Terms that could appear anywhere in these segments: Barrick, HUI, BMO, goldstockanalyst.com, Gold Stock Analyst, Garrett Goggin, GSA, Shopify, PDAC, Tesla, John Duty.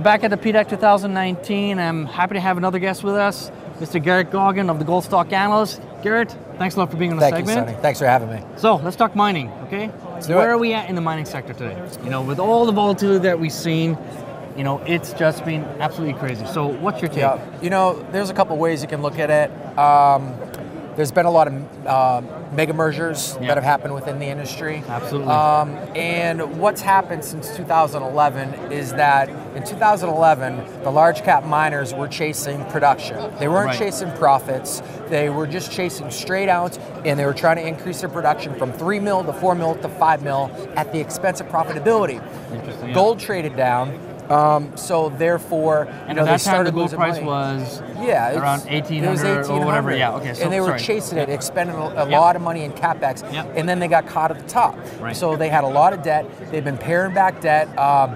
We're back at the PDAC 2019. I'm happy to have another guest with us, Mr. Garrett Goggin of the Gold Stock Analyst. Garrett, thanks a lot for being on the segment. Thank you, Sonny. Thanks for having me. So let's talk mining, okay? Where are we at in the mining sector today? You know, with all the volatility that we've seen, you know, it's just been absolutely crazy. So what's your take? Yeah. You know, there's a couple ways you can look at it. There's been a lot of mega mergers that have happened within the industry. Absolutely. And what's happened since 2011 is that in 2011, the large cap miners were chasing production. They weren't chasing profits. They were just chasing straight ounce, and they were trying to increase their production from 3 mil to 4 mil to 5 mil at the expense of profitability. Interesting, yeah. Gold traded down. So therefore, and you know, that time the gold price was around 1800 or whatever. Yeah, okay. So, and they were chasing it, expending a lot of money in capex, and then they got caught at the top. Right. So they had a lot of debt. They've been paring back debt.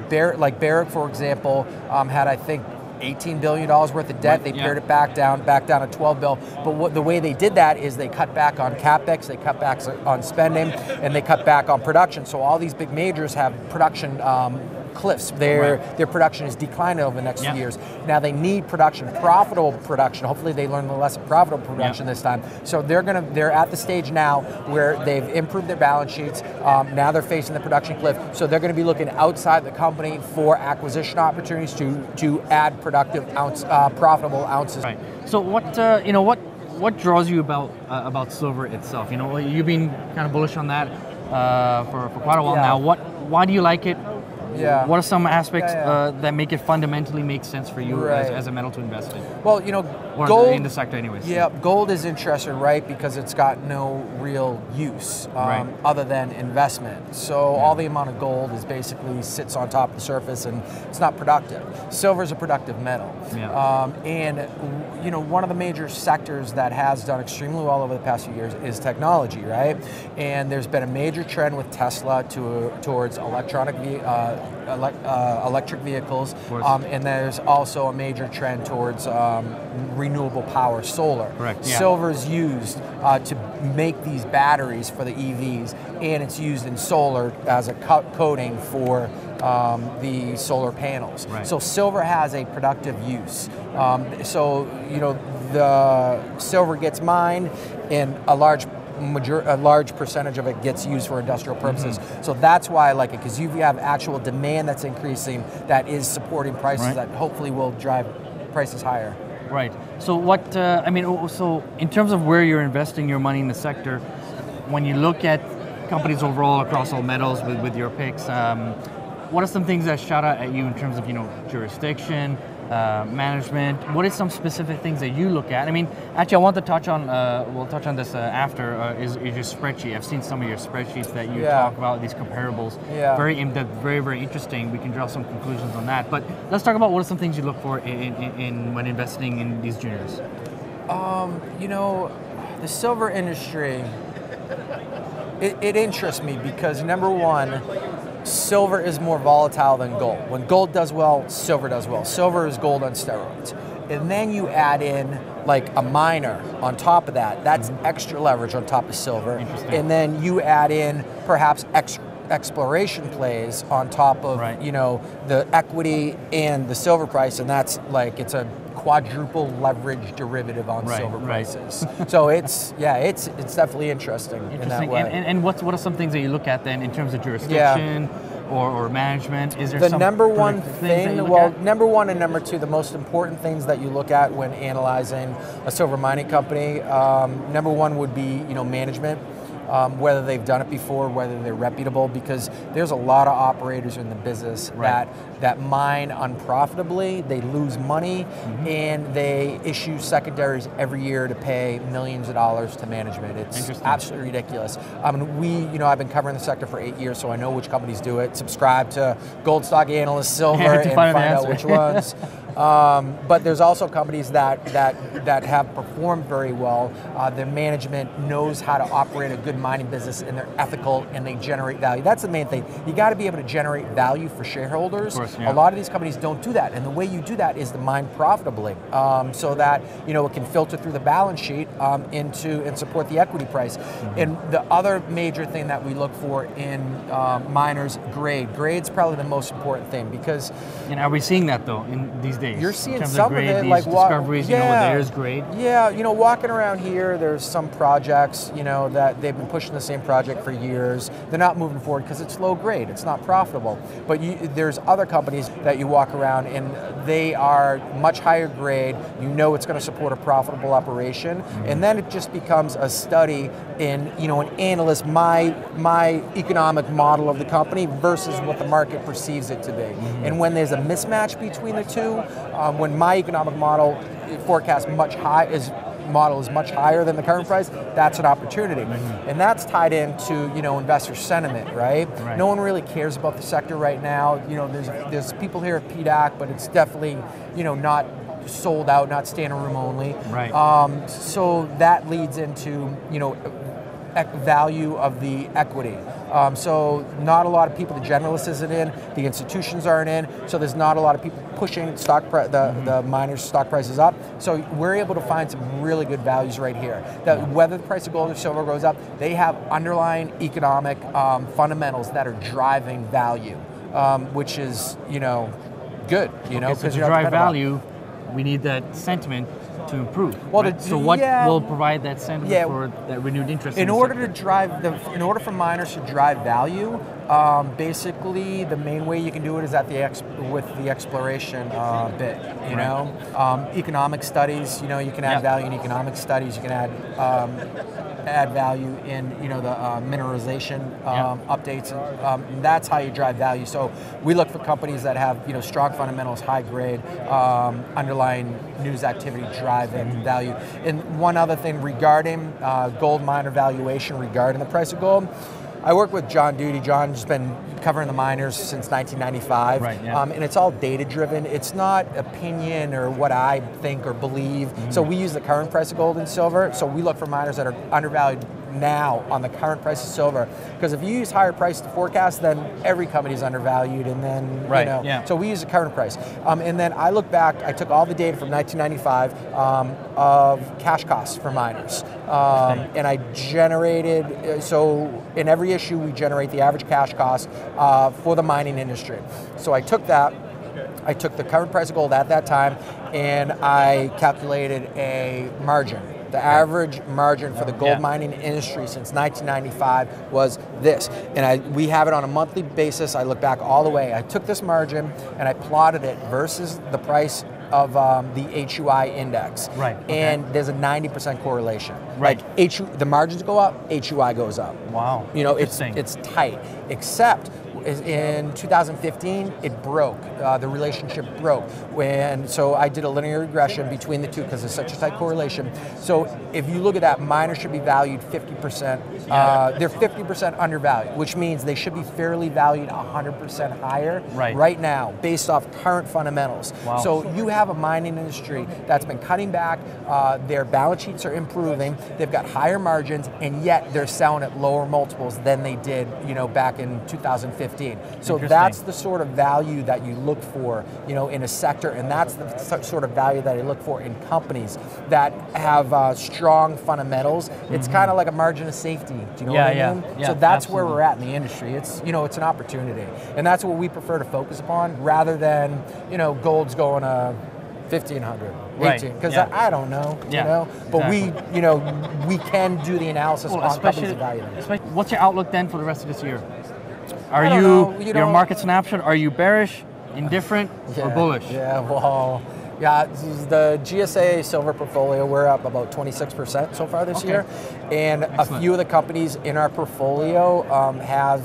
Barrick, for example, had I think $18 billion worth of debt. They pared it back down to 12 bill. But the way they did that is they cut back on capex, they cut back on spending, and they cut back on production. So all these big majors have production cliffs. Their production is declining over the next few years. Now they need production, profitable production. Hopefully they learn the lesson, profitable production this time. So they're at the stage now where they've improved their balance sheets. Now they're facing the production cliff. So they're going to be looking outside the company for acquisition opportunities to add productive ounce, profitable ounces. Right. So what draws you about silver itself? You know, you've been kind of bullish on that for quite a while now. Why do you like it? Yeah. What are some aspects that make it fundamentally make sense for you as a metal to invest in? Well, you know, or gold in the sector, anyways. Yeah, gold is interesting, right? Because it's got no real use other than investment. So all the amount of gold is basically sits on top of the surface and it's not productive. Silver is a productive metal, and you know, one of the major sectors that has done extremely well over the past few years is technology, right? And there's been a major trend with Tesla towards electric vehicles, and there's also a major trend towards renewable power, solar. Correct. Yeah. Silver is used to make these batteries for the EVs, and it's used in solar as a coating for the solar panels. Right. So silver has a productive use. So you know, the silver gets mined, and a large percentage of it gets used for industrial purposes. Mm-hmm. So that's why I like it, because you have actual demand that's increasing, that is supporting prices that hopefully will drive prices higher. Right. So what, I mean, so in terms of where you're investing your money in the sector, when you look at companies overall across all metals with your picks, what are some things that shout out at you in terms of, you know, jurisdiction, management? What is some specific things that you look at? I mean, actually, I want to touch on. We'll touch on this after. Is your spreadsheet? I've seen some of your spreadsheets that you talk about these comparables. Yeah. Very in depth, very very interesting. We can draw some conclusions on that. But let's talk about what are some things you look for in when investing in these juniors. You know, the silver industry. It interests me because number one, silver is more volatile than gold. When gold does well, silver does well. Silver is gold on steroids. And then you add in like a miner on top of that. That's extra leverage on top of silver. And then you add in perhaps exploration plays on top of you know, the equity and the silver price, and that's like, it's a quadruple leverage derivative on silver prices. So it's, it's definitely interesting in that way. And what are some things that you look at then in terms of jurisdiction or management? Is there the number one thing? Well, number one and number two, the most important things that you look at when analyzing a silver mining company. Number one would be, you know, management. Whether they've done it before, whether they're reputable, because there's a lot of operators in the business that mine unprofitably, they lose money, and they issue secondaries every year to pay millions of dollars to management. It's absolutely ridiculous. I mean, you know, I've been covering the sector for 8 years, so I know which companies do it. Subscribe to Gold Stock Analyst Silver and find out which ones. But there's also companies that have performed very well. Their management knows how to operate a good mining business, and they're ethical, and they generate value. That's the main thing. You got to be able to generate value for shareholders. Of course, yeah. A lot of these companies don't do that, and the way you do that is to mine profitably, so that it can filter through the balance sheet and support the equity price. Mm-hmm. And the other major thing that we look for in miners, grade. Grade's probably the most important thing, because. And are we seeing that though in these days? You're seeing in terms some of grade, of it, like discoveries. Yeah, there's grade. Yeah, walking around here, there's some projects that they've been pushing the same project for years. They're not moving forward because it's low grade. It's not profitable. But there's other companies that you walk around and they are much higher grade. It's going to support a profitable operation, mm-hmm. and then it just becomes a study in an analyst my economic model of the company versus what the market perceives it to be. Mm-hmm. And when there's a mismatch between the two, when my economic model forecast is much higher than the current price, that's an opportunity. Mm-hmm. And that's tied into, investor sentiment, right? No one really cares about the sector right now. There's people here at PDAC, but it's definitely, not sold out, not standing room only. Right. So that leads into, value of the equity. So not a lot of people, the generalists isn't in, the institutions aren't in, so there's not a lot of people pushing the miners' stock prices up. So we're able to find some really good values right here. That whether the price of gold or silver goes up, they have underlying economic fundamentals that are driving value, which is, good, because to drive value, we need that sentiment to improve. Well, right? So what will provide that sentiment for that renewed interest? In order for miners to drive value, basically the main way you can do it is with the exploration bit. Economic studies. You can add value in economic studies. You can add value in the mineralization updates. And that's how you drive value. So we look for companies that have strong fundamentals, high grade, underlying news activity driving value. And one other thing regarding gold miner valuation regarding the price of gold. I work with John Duty. John's been covering the miners since 1995, and it's all data-driven. It's not opinion or what I think or believe. Mm-hmm. So we use the current price of gold and silver, so we look for miners that are undervalued now on the current price of silver. Because if you use higher price to forecast, then every company's undervalued, and then, So we use the current price. And then I look back, I took all the data from 1995 of cash costs for miners. And I generated, in every issue we generate the average cash cost for the mining industry. So I took that, I took the current price of gold at that time, and I calculated a margin. The average margin for the gold mining industry since 1995 was this. And we have it on a monthly basis. I look back all the way. I took this margin and I plotted it versus the price of the HUI index. Right. Okay. And there's a 90% correlation. Right. Like the margins go up, HUI goes up. Wow. It's tight. Except in 2015, it broke. The relationship broke. So I did a linear regression between the two because there's such a tight correlation. So if you look at that, miners should be valued 50%. They're 50% undervalued, which means they should be fairly valued 100% higher right now based off current fundamentals. Wow. So you have a mining industry that's been cutting back. Their balance sheets are improving. They've got higher margins, and yet they're selling at lower multiples than they did, back in 2015. So that's the sort of value that you look for, in a sector, and that's the sort of value that I look for in companies that have strong fundamentals. Mm-hmm. It's kind of like a margin of safety. Do you know what I mean? Yeah, so that's where we're at in the industry. It's it's an opportunity, and that's what we prefer to focus upon rather than gold's going to 1,500. Because I don't know, but exactly. We can do the analysis on companies and value them. What's your outlook then for the rest of this year? Are you your market snapshot? Are you bearish, indifferent, or bullish? The GSA silver portfolio, we're up about 26% so far this year, and a few of the companies in our portfolio have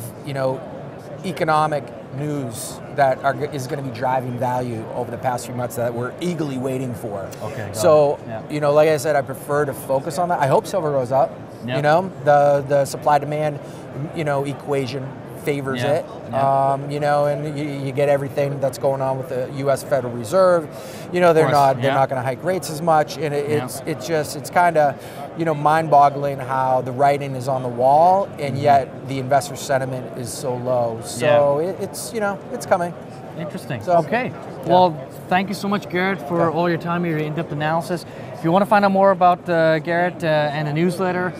economic news that is going to be driving value over the past few months that we're eagerly waiting for. Like I said, I prefer to focus on that. I hope silver goes up. The supply demand equation favors it. Yeah. You know, and you get everything that's going on with the U.S. Federal Reserve. You know, they're not going to hike rates as much, and it's kind of, you know, mind-boggling how the writing is on the wall, and yet the investor sentiment is so low. So it's you know, it's coming. Interesting. So, okay. Well, thank you so much, Garrett, for all your time, your in-depth analysis. If you want to find out more about Garrett and the newsletter,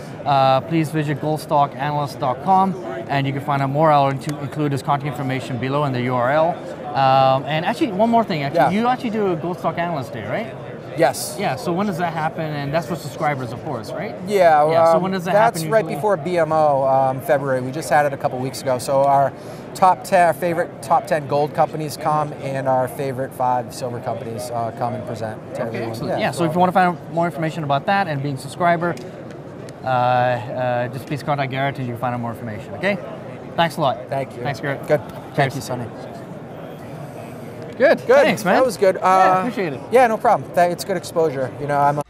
please visit goldstockanalyst.com, and you can find out more. I'll include his contact information below in the URL. And actually, one more thing. You actually do a Gold Stock Analyst Day, right? Yes. Yeah, so when does that happen? And that's for subscribers, of course, right? Yeah, so when does that happen? That's right before BMO, February. We just had it a couple weeks ago. So our favorite top 10 gold companies come, and our favorite 5 silver companies come and present to everyone. Excellent. Yeah, so if you want to find out more information about that and being a subscriber, just please contact Garrett and you can find out more information, okay? Thanks a lot. Thank you. Thanks, Garrett. Good. Cheers. Thank you, Sonny. Good. Thanks, man. That was good. Yeah, appreciate it. Yeah, no problem. It's good exposure. You know, I'm.